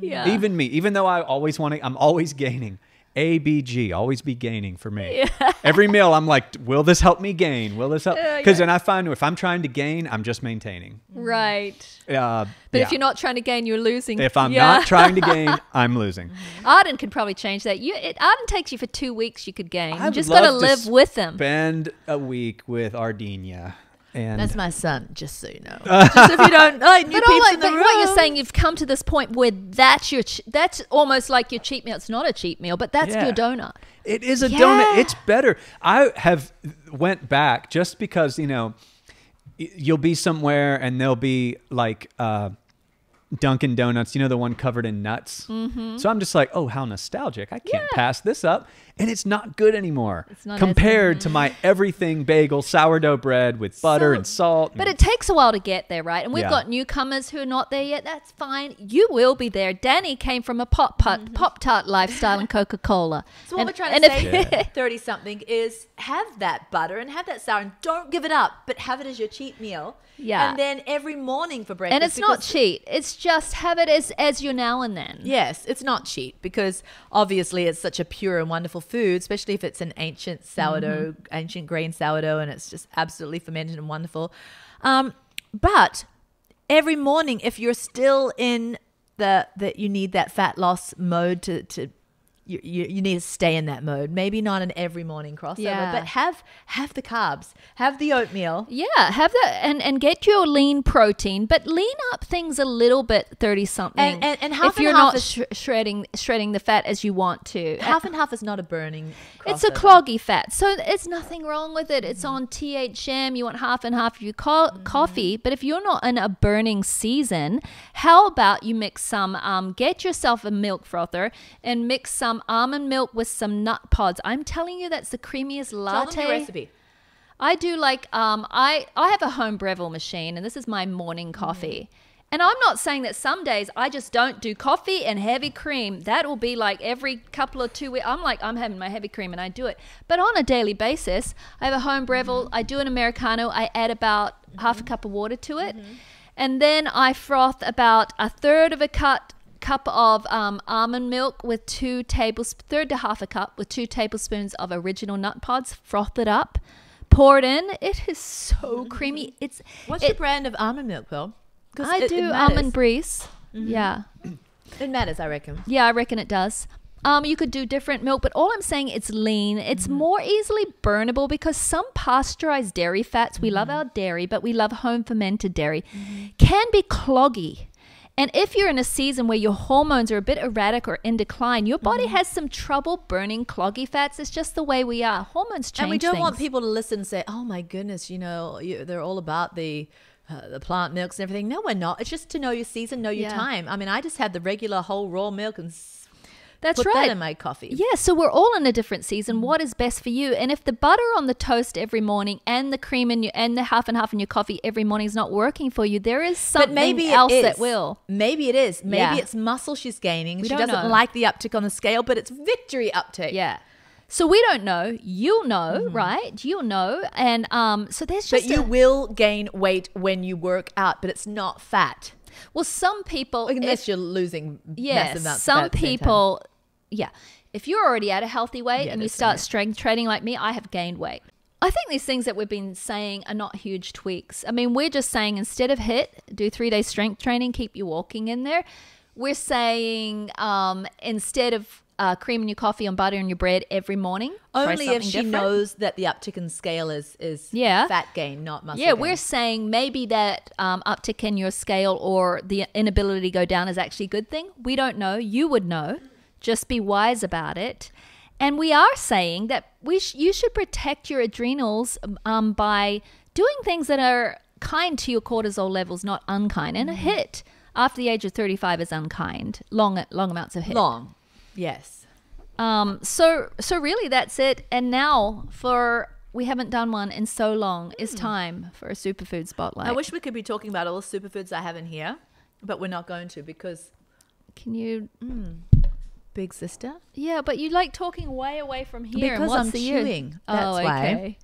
Yeah. Even me, even though I always want to, I'm always gaining. ABG, always be gaining for me. Yeah. Every meal, I'm like, will this help me gain? Will this help? Because then I find if I'm trying to gain, I'm just maintaining. Right. But if you're not trying to gain, you're losing. If I'm not trying to gain, I'm losing. Arden could probably change that. Arden takes you for 2 weeks, you could gain. You just got to live with them. Spend a week with Ardenia. And that's my son, just so you know. Just if you don't like new people in the room. What you're saying, you've come to this point where that's almost like your cheat meal. It's not a cheat meal, but that's your donut. It is a donut. It's better. I have went back just because, you know, you'll be somewhere and there'll be like Dunkin' Donuts, you know, the one covered in nuts. So I'm just like, oh, how nostalgic. I can't pass this up. And it's not good anymore. It's not compared to my everything bagel, sourdough bread with butter and salt. But it takes a while to get there, right? And we've got newcomers who are not there yet. That's fine. You will be there. Danny came from a Pop-Tart lifestyle and Coca-Cola. So what we're trying to say 30-something is have that butter and have that sour and don't give it up, but have it as your cheat meal. Yeah. And then every morning for breakfast. And it's not cheat. It's just have it as your now and then. Yes, it's not cheat because obviously it's such a pure and wonderful food, especially if it's an ancient sourdough, ancient grain sourdough, and it's just absolutely fermented and wonderful. But every morning if you're still in the you need that fat loss mode to you need to stay in that mode. Maybe not an every morning crossover, but have the carbs, have the oatmeal. Yeah, have that and get your lean protein, but lean up things a little bit 30-something. And half if you're and half not is, shredding the fat as you want to. Half and half is not a burning crossover. It's a cloggy fat. So it's nothing wrong with it. It's on THM. You want half and half of your coffee, but if you're not in a burning season, how about you mix some, get yourself a milk frother and mix some almond milk with some nut pods. I'm telling you, that's the creamiest latte. Tell them your recipe. I do like I have a home Breville machine, and this is my morning coffee. And I'm not saying that some days I just don't do coffee and heavy cream. That will be like every couple or 2 weeks. I'm having my heavy cream and I do it. But on a daily basis, I have a home Breville. I do an Americano. I add about half a cup of water to it. And then I froth about a third of a cup of almond milk with 2 tablespoons, third to half a cup with 2 tablespoons of original nut pods. Froth it up, pour it in. It is so creamy. It's what's your brand of almond milk, Pearl? I do almond breeze. Yeah, it matters, I reckon. Yeah, I reckon it does. You could do different milk, but all I'm saying, it's lean. It's more easily burnable because some pasteurized dairy fats, we love our dairy, but we love home fermented dairy, can be cloggy. And if you're in a season where your hormones are a bit erratic or in decline, your body has some trouble burning cloggy fats. It's just the way we are. Hormones change. And we don't want people to listen and say, oh my goodness, you know, they're all about the plant milks and everything. No, we're not. It's just to know your season, know your time. I mean, I just had the regular whole raw milk and put that in my coffee. Yeah, so we're all in a different season. What is best for you? And if the butter on the toast every morning and the cream in your, and the half and half in your coffee every morning is not working for you, there is something else that will. Maybe it is. Maybe it's muscle she's gaining. She doesn't like the uptick on the scale, but it's victory uptick. Yeah. So we don't know. You'll know, right? You'll know. And so there's just But you will gain weight when you work out, but it's not fat. Well, some people... Unless you're losing massive amounts of fat. Some people... Yeah. If you're already at a healthy weight and you start strength training like me, I have gained weight. I think these things that we've been saying are not huge tweaks. I mean, we're just saying instead of HIIT, do 3-day strength training, keep you walking in there. We're saying instead of cream in your coffee and butter in your bread every morning. Only if she knows that the uptick in scale is fat gain, not muscle gain. We're saying maybe that uptick in your scale or the inability to go down is actually a good thing. We don't know. You would know. Just be wise about it. And we are saying that you should protect your adrenals by doing things that are kind to your cortisol levels, not unkind. And a HIIT after the age of 35 is unkind. Long amounts of HIIT. Long, yes. So really that's it. And now we haven't done one in so long. It's time for a superfood spotlight. I wish we could be talking about all the superfoods I have in here, but we're not going to because... Can you... Big sister? Yeah, but you like talking way away from here. Because I'm chewing. That's why.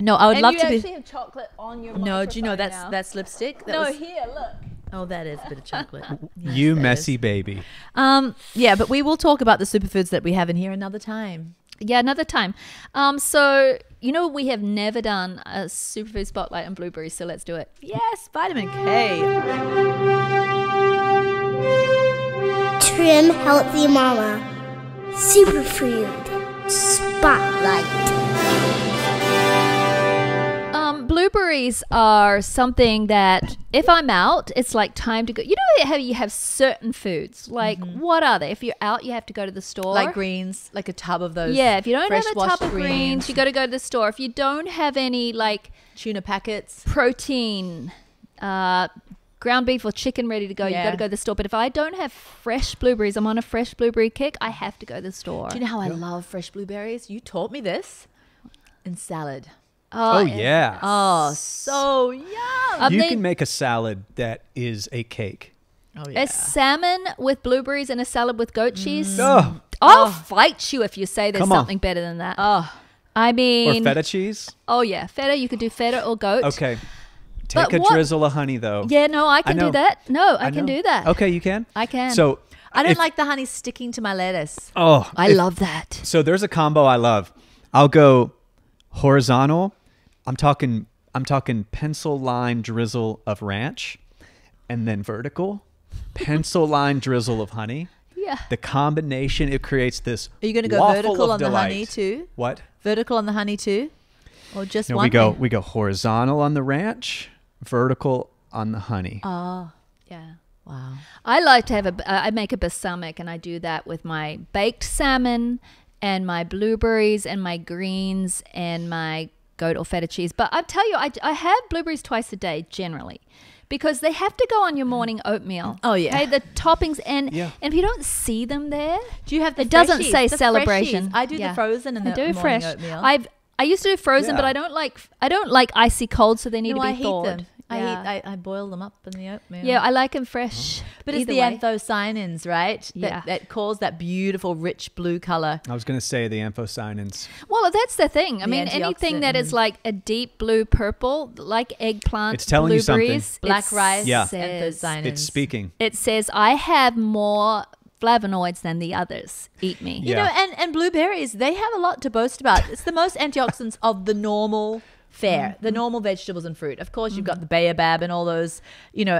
No, I would love to be... And you actually have chocolate on your microphone. No, do you know that's lipstick? No, here, look. Oh, that is a bit of chocolate. You messy baby. Yeah, but we will talk about the superfoods that we have in here another time. Yeah, another time. So, you know, we have never done a superfood spotlight on blueberries, so let's do it. Yes, vitamin K. Trim Healthy Mama Superfood Spotlight. Blueberries are something that if I'm out, it's like time to go. You know how you have certain foods, like what are they? If you're out, you have to go to the store. Like greens, like a tub of those. Yeah, if you don't have a tub of greens, you got to go to the store. If you don't have any, like tuna packets, protein, ground beef or chicken ready to go, you got to go to the store. But if I don't have fresh blueberries, I'm on a fresh blueberry kick, I have to go to the store. Do you know how I love fresh blueberries? You taught me this. In salad. Oh yeah. Oh, so yum. You can make a salad that is a cake. Oh yeah. A salmon with blueberries and a salad with goat cheese. Oh. I'll fight you if you say there's something better than that. Oh, I mean. Or feta cheese. Oh yeah, feta. You could do feta or goat. Okay. Take a drizzle of honey, though. Yeah, no, I can do that. No, I can do that. Okay, you can? I can. So I don't like the honey sticking to my lettuce. Oh. I love that. So there's a combo I love. I'll go horizontal. I'm talking pencil line drizzle of ranch. and then vertical, pencil line drizzle of honey. Yeah. The combination, it creates this waffle. Are you going to go vertical on delight. The honey too? What? Vertical on the honey too? Or just one? We go horizontal on the ranch, vertical on the honey. Oh, yeah. Wow. I like to have I make a balsamic, and I do that with my baked salmon and my blueberries and my greens and my goat or feta cheese. But I tell you, I have blueberries twice a day generally, because they have to go on your morning oatmeal. Oh, yeah. Okay, the toppings. And if you don't see them there, do you have the It freshies, doesn't say celebration. Freshies. I do the frozen and the morning fresh. Oatmeal. I used to do frozen, but I don't like icy cold, so they need to be thawed. I heat them. Yeah. I boil them up in the oatmeal. Yeah, I like them fresh. But it's the anthocyanins, right? That cause that beautiful, rich blue color. I was going to say the anthocyanins. Well, that's the thing. I mean, anything that is like a deep blue purple, like eggplant, it's telling blueberries, you something. Black rice, anthocyanins. It's speaking. It says, I have more flavonoids than the others. Eat me. You know, and blueberries, they have a lot to boast about. It's the most antioxidants of the normal fair, the normal vegetables and fruit. Of course, you've got the baobab and all those,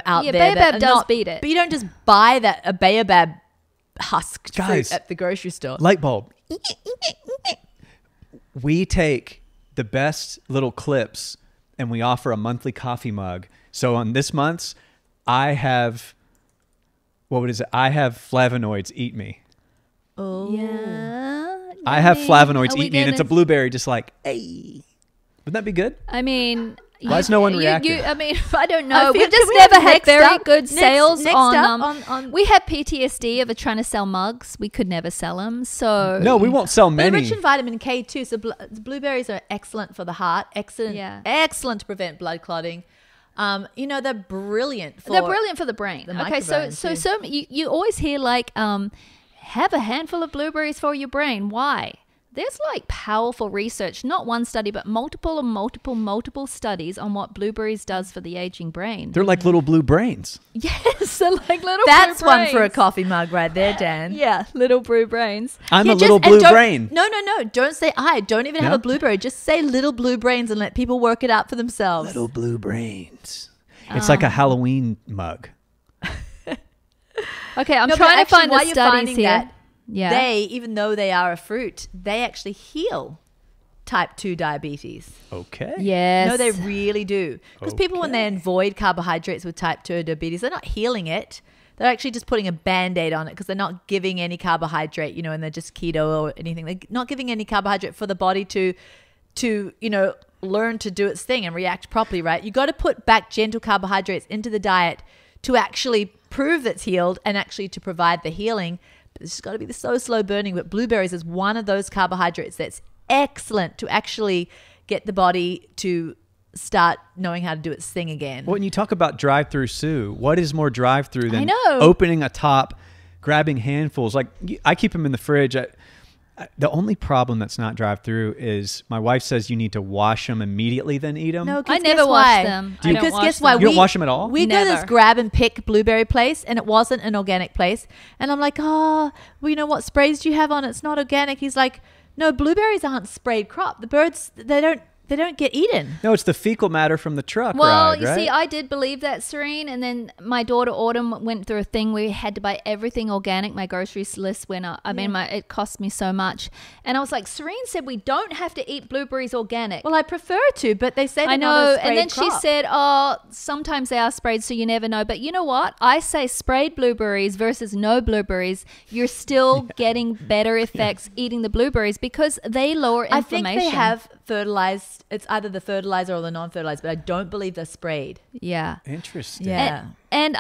out there. Yeah, baobab does beat it. But you don't just buy a baobab husk fruit at the grocery store. Light bulb. We take the best little clips and we offer a monthly coffee mug. So on this month's, I have flavonoids, eat me. Oh. Yeah. I have flavonoids, eat me. And it's a blueberry just like, hey. Wouldn't that be good? I mean, why is no one reacting? I don't know. We've just never had very good sales on. We had PTSD of trying to sell mugs. We could never sell them. So no, we won't sell many. They're rich in vitamin K too. So blueberries are excellent for the heart. Excellent, excellent to prevent blood clotting. They're brilliant. They're brilliant for the brain. Okay, so you always hear like, have a handful of blueberries for your brain. Why? There's like powerful research, not one study, but multiple studies on what blueberries does for the aging brain. They're like little blue brains. Yes, they're like little That's blue brains. That's one for a coffee mug right there, Dan. Yeah, little blue brains. I'm a little blue brain. No. Don't say I. Don't even have a blueberry. Just say little blue brains and let people work it out for themselves. Little blue brains. It's like a Halloween mug. Okay, I'm trying to find the studies here. They, even though they are a fruit, they actually heal type 2 diabetes. Okay. Yes. No, they really do. Because people, when they avoid carbohydrates with type 2 diabetes, they're not healing it. They're actually just putting a Band-Aid on it because they're not giving any carbohydrate, and they're just keto or anything. They're not giving any carbohydrate for the body to learn to do its thing and react properly, right? You got to put back gentle carbohydrates into the diet to actually prove it's healed and actually to provide the healing. It's just got to be so slow burning, but blueberries is one of those carbohydrates that's excellent to actually get the body to start knowing how to do its thing again. When you talk about drive-through, Sue, what is more drive-through than opening a top, grabbing handfuls? Like, I keep them in the fridge. The only problem that's not drive-through is my wife says you need to wash them immediately, then eat them. No, I never wash them. Because guess why? You don't wash them at all? We go to this grab and pick blueberry place, and it wasn't an organic place. And I'm like, what sprays do you have on? It's not organic. He's like, no, blueberries aren't sprayed crop. The birds, they don't get eaten. No, it's the fecal matter from the truck ride, right? You see, I did believe that, Serene. And then my daughter, Autumn, went through a thing where we had to buy everything organic. My grocery list went up. It cost me so much. And I was like, Serene said we don't have to eat blueberries organic. Well, I prefer to, but they say they're not a sprayed crop. I know. And then she said, sometimes they are sprayed, so you never know. But you know what? I say sprayed blueberries versus no blueberries. You're still getting better effects eating the blueberries because they lower inflammation. I think they have fertilized. It's either the fertilizer or the non-fertilized, but I don't believe they're sprayed. Yeah. Interesting. Yeah. And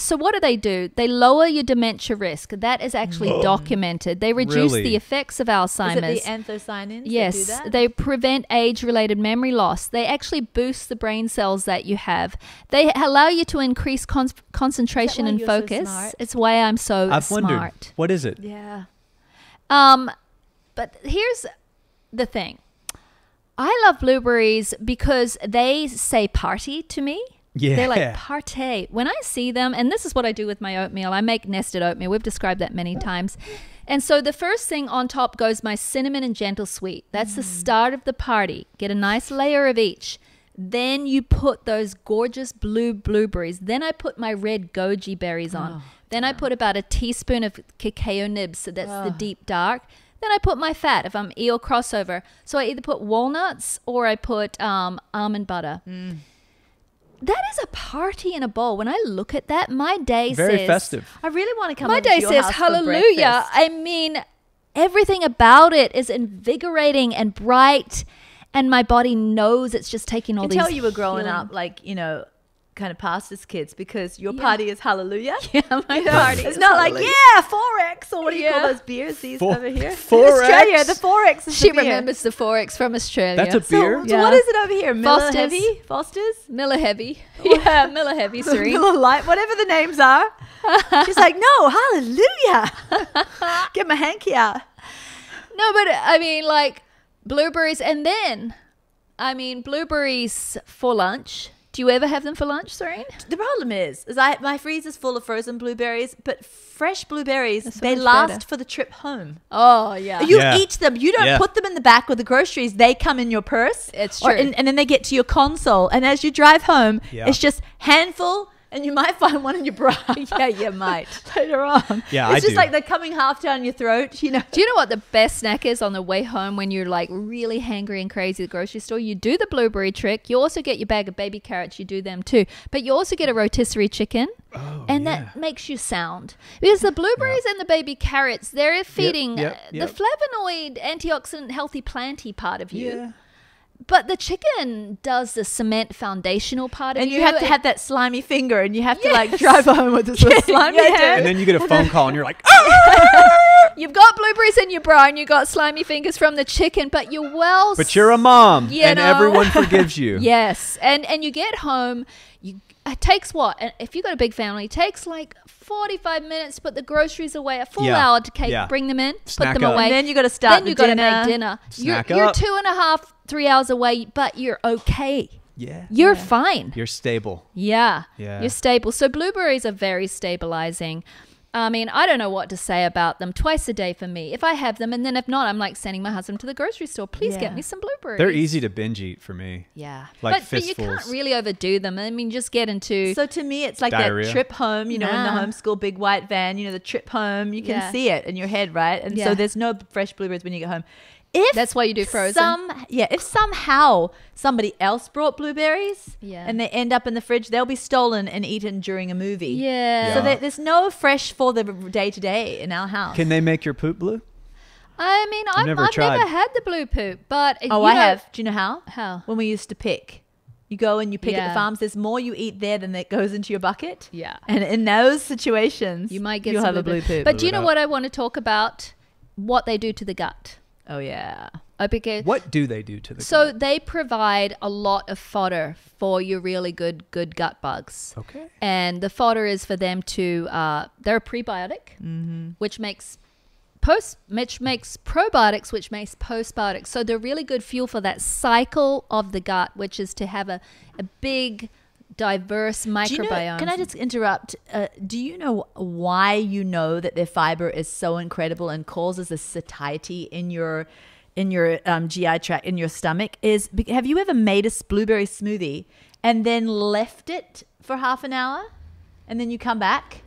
so what do? They lower your dementia risk. That is actually documented. They reduce the effects of Alzheimer's. Is it the anthocyanins? Yes. Do that? They prevent age-related memory loss. They actually boost the brain cells that you have. They allow you to increase concentration and focus. So it's why I'm so smart. I've wondered, what is it? Yeah. But here's the thing. I love blueberries because they say party to me. Yeah. They're like party. When I see them, and this is what I do with my oatmeal. I make nested oatmeal. We've described that many times. And so the first thing on top goes my cinnamon and gentle sweet. That's the start of the party. Get a nice layer of each. Then you put those gorgeous blue blueberries. Then I put my red goji berries on. Then I put about a teaspoon of cacao nibs, so that's the deep dark. Then I put my fat if I'm eel crossover. So I either put walnuts or I put almond butter. Mm. That is a party in a bowl. When I look at that, my day says, festive. I really want to come. My day says, hallelujah. I mean, everything about it is invigorating and bright, and my body knows it's just taking all these. I can tell you were growing up, like, you know, kind of pastor's kids, because your party is hallelujah. Yeah, my party. It's not hallelujah. Like, yeah, 4X, or what do you call those beers these over here? 4X. Australia, the 4X is She remembers the 4X from Australia. That's a beer? So what is it over here? Miller Heavy? Foster's? Miller Heavy. Yeah, Miller Heavy, Serene. Miller Light, whatever the names are. She's like, no, hallelujah. Get my hanky out. No, but I mean, like, blueberries. And then, I mean, blueberries for lunch. Do you ever have them for lunch, Serene? The problem is my freezer's full of frozen blueberries, but fresh blueberries, they last for the trip home. Oh, yeah. You eat them. You don't put them in the back with the groceries. They come in your purse. It's true. And then they get to your console. And as you drive home, it's just handful, and you might find one in your bra. Yeah, you might. Later on. Yeah, it's just like they're coming half down your throat, you know. Do you know what the best snack is on the way home when you're like really hangry and crazy at the grocery store? You do the blueberry trick. You also get your bag of baby carrots. You do them too. But you also get a rotisserie chicken. Oh, and that makes you sound. Because the blueberries and the baby carrots, they're feeding the flavonoid, antioxidant, healthy, planty part of you. Yeah. But the chicken does the cement foundational part of it. And you have to have that slimy finger, and you have to like drive home with this little slimy hand. And then you get a phone call and you're like, you've got blueberries in your bra and you got slimy fingers from the chicken, but you're well. But you're a mom, you and everyone forgives you. Yes. And you get home, it takes what? If you've got a big family, it takes like 45 minutes to put the groceries away, a full hour to bring them in, snack put them away. And then you got to start then you got to make dinner. You're 2.5–3 hours away, but you're okay. Yeah. You're fine. You're stable. Yeah. Yeah. You're stable. So blueberries are very stabilizing. I mean, I don't know what to say about them. Twice a day for me. If I have them, and then if not, I'm like sending my husband to the grocery store. Please get me some blueberries. They're easy to binge eat for me. Yeah. Like but you can't really overdo them. I mean, just get into. So to me, it's like diarrhea. That trip home, you know, in the homeschool big white van, you know, the trip home. You can see it in your head, right? And so there's no fresh blueberries when you get home. If that's why you do frozen. If somehow somebody else brought blueberries and they end up in the fridge, they'll be stolen and eaten during a movie. Yeah. So there's no fresh for the day to day in our house. Can they make your poop blue? I mean, I've never had the blue poop, but I have. Do you know how? How? When we used to pick. You go and you pick at the farms. There's more you eat there than that goes into your bucket. Yeah. And in those situations, you might get some blue poop. But do you know what I want to talk about? What they do to the gut. Oh, yeah. What do they do to the gut? So they provide a lot of fodder for your really good gut bugs. Okay. And the fodder is for them to, they're a prebiotic, which makes probiotics, which makes postbiotics. So they're really good fuel for that cycle of the gut, which is to have a big, diverse microbiome. Do you know, can I just interrupt? Do you know why you know that their fiber is so incredible and causes a satiety in your GI tract, in your stomach? Have you ever made a blueberry smoothie and then left it for half an hour and then you come back?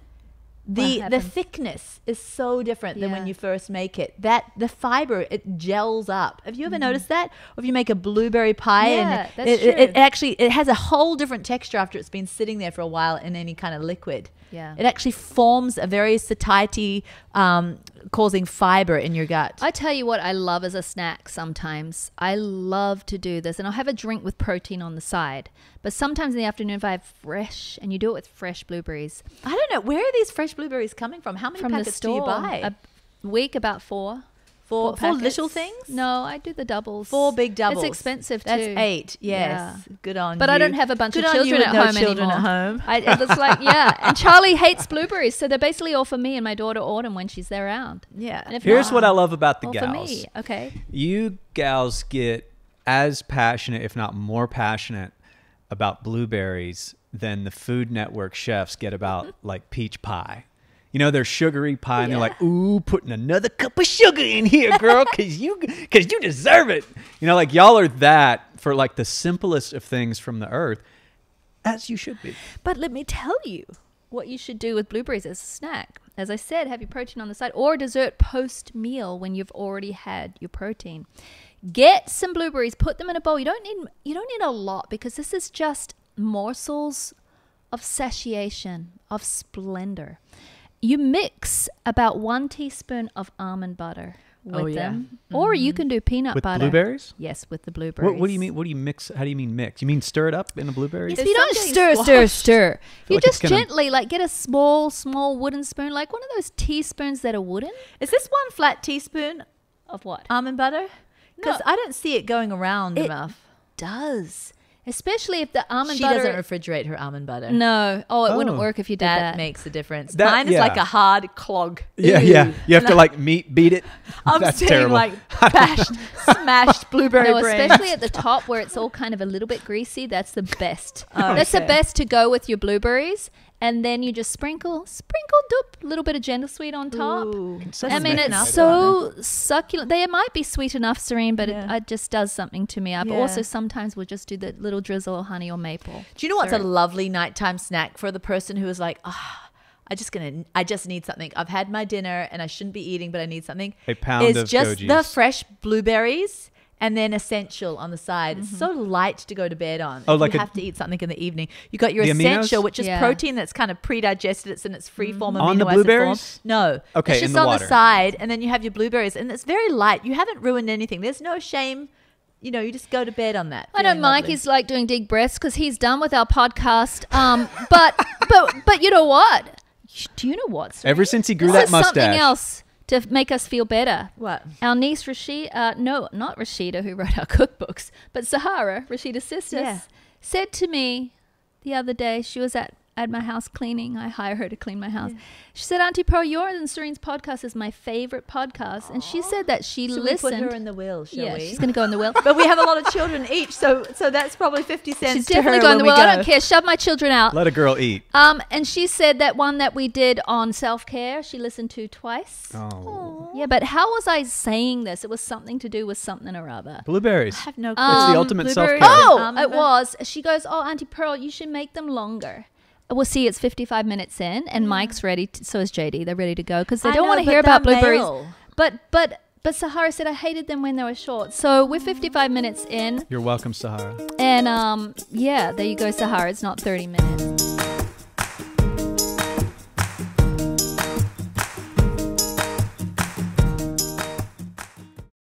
The thickness is so different than when you first make it. The fiber, it gels up. Have you ever noticed that? Or if you make a blueberry pie and it has a whole different texture after it's been sitting there for a while in any kind of liquid. Yeah. It actually forms a very satiety causing fiber in your gut. I tell you what I love as a snack sometimes. I love to do this, and I'll have a drink with protein on the side. But sometimes in the afternoon if I have fresh, and you do it with fresh blueberries. I don't know, where are these fresh blueberries coming from? How many packets do you buy? A week, about four. Four little things? No, I do the doubles. Four big doubles. It's expensive too. That's 8. Yes. Yeah. Good on you. But I don't have a bunch of children at home anymore. It's like, and Charlie hates blueberries, so they're basically all for me and my daughter Autumn when she's there around. Yeah. And here's what I love about the gals. For me. Okay. You gals get as passionate, if not more passionate, about blueberries than the Food Network chefs get about like peach pie. You know, they're sugary pie, and they're like, ooh, putting another cup of sugar in here, girl, because you deserve it. You know, like y'all are that for like the simplest of things from the earth, as you should be. But let me tell you what you should do with blueberries as a snack. As I said, have your protein on the side or dessert post-meal when you've already had your protein. Get some blueberries, put them in a bowl. You don't need a lot because this is just morsels of satiation, of splendor. You mix about 1 teaspoon of almond butter with them. Or you can do peanut butter. With blueberries? Yes, with the blueberries. What do you mean? What do you mix? How do you mean mix? You mean stir it up in the blueberries? Yes, you don't stir. You like just gently like get a small wooden spoon, like one of those teaspoons that are wooden. Is this one flat teaspoon? Of what? Almond butter? Because I don't see it going around enough. It does. Especially if the almond butter... She doesn't refrigerate her almond butter. No. Oh, it wouldn't work if you did that. That makes a difference. Mine is like a hard clog. Yeah, You have to like beat it. That's terrible. I'm sitting like bashed, smashed blueberry brains. Especially at the top where it's all kind of a little bit greasy. That's the best. That's the best to go with your blueberries. And then you just sprinkle, doop, a little bit of gentle sweet on top. Ooh, I mean, it's so succulent. They might be sweet enough, Serene, but it just does something to me. I've also sometimes will just do the little drizzle of honey or maple. Do you know what's a lovely nighttime snack for the person who is like, I just need something. I've had my dinner and I shouldn't be eating, but I need something. A pound of goji's. It's just the fresh blueberries. And then essential on the side. It's so light to go to bed on. Oh, like you have to eat something in the evening. You got your essential, which is protein that's kind of pre-digested. It's in its free form amino acid form. On the blueberries? No. Okay, it's just on the side. And then you have your blueberries. And it's very light. You haven't ruined anything. There's no shame. You know, you just go to bed on that. I know Mike is like doing deep breaths because he's done with our podcast. But you know what? Do you know what? Serene? Ever since he grew that mustache. Something else. To make us feel better. What? Our niece Rashida, no, not Rashida who wrote our cookbooks, but Sahara, Rashida's sister, said to me the other day, she was at my house cleaning. I hire her to clean my house. Yeah. She said, Auntie Pearl, yours and Serene's podcast is my favorite podcast. Aww. And she said that she listened. We put her in the will, shall we? She's going to go in the will. But we have a lot of children each, so that's probably 50 cents She's definitely going in the will. I don't care. Shove my children out. Let a girl eat. And she said that one that we did on self-care, she listened to twice. Oh. Yeah, but how was I saying this? It was something to do with something or other. Blueberries. I have no clue. It's the ultimate self-care. Oh, it was. She goes, oh, Auntie Pearl, you should make them longer. Well, see, it's 55 minutes in, and Mike's ready. So is JD. They're ready to go because they don't want to hear about blueberries. But Sahara said I hated them when they were short. So we're 55 minutes in. You're welcome, Sahara. And yeah, there you go, Sahara. It's not 30 minutes.